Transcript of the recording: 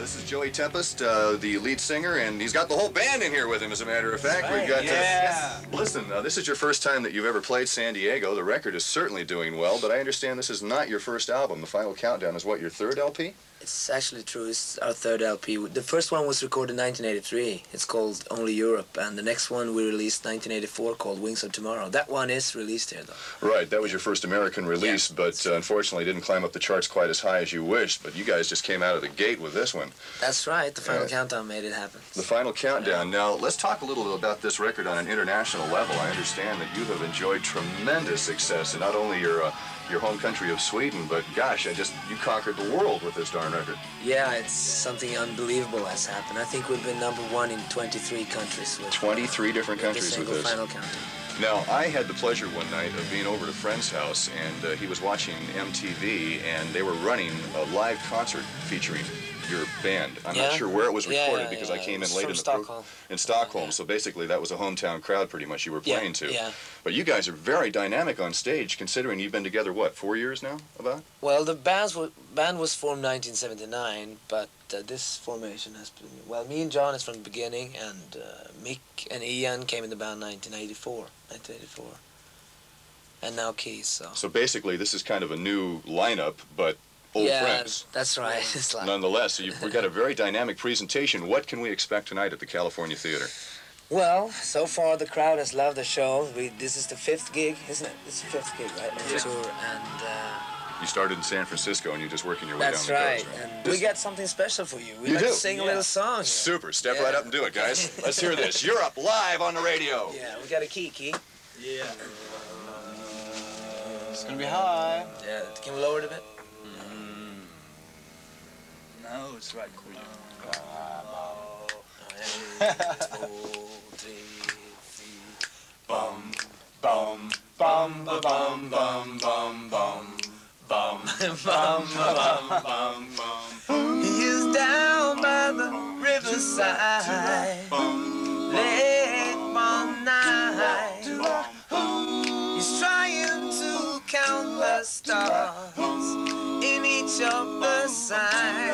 This is Joey Tempest, the lead singer, and he's got the whole band in here with him, as a matter of fact. Right. We've got Listen, this is your first time that you've ever played San Diego. The record is certainly doing well, but I understand this is not your first album. The Final Countdown is what, your third LP? It's actually true. It's our third LP. The first one was recorded in 1983. It's called Only Europe, and the next one we released in 1984 called Wings of Tomorrow. That one is released here, though. Right. That was your first American release, but unfortunately didn't climb up the charts quite as high as you wished, but you guys just came out of the gate with this one. That's right. The Final Countdown made it happen. The Final Countdown. Yeah. Now, let's talk a little bit about this record on an international level. I understand that you have enjoyed tremendous success in not only your home country of Sweden, but gosh, you conquered the world with this darn record. Yeah, it's something unbelievable has happened. I think we've been #1 in 23 countries. 23 different countries with this. Final Countdown. Now, I had the pleasure one night of being over at a friend's house, and he was watching MTV, and they were running a live concert featuring your band. I'm not sure where it was recorded because I came in late in Stockholm. So basically that was a hometown crowd pretty much you were playing to. Yeah. But you guys are very dynamic on stage, considering you've been together, what, 4 years now, about? Well, the band was formed 1979, but this formation has been, well, me and John is from the beginning, and Mick and Ian came in the band 1984. And now Keith, so basically this is kind of a new lineup, but old friends. That's right. It's like... Nonetheless, so we've got a very dynamic presentation. What can we expect tonight at the California Theater? Well, so far the crowd has loved the show. This is the 5th gig, isn't it? It's the 5th gig, right? Yeah. Tour, and you started in San Francisco, and you're just working your way down the coast. That's right. And we got something special for you. We like to sing a little song. Here. Super. Step right up and do it, guys. Let's hear this. You're up live on the radio. Yeah, we got a key. Yeah. It's gonna be high. Yeah. Can we lower it a bit? No, it's right cooler. Bum, bum, bum, bum, bum, bum, bum, bum, bum, bum, bum. He is down by the riverside, late one night. He's trying to count the stars in each of the signs.